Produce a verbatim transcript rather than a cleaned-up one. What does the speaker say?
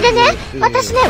れでね、私ね、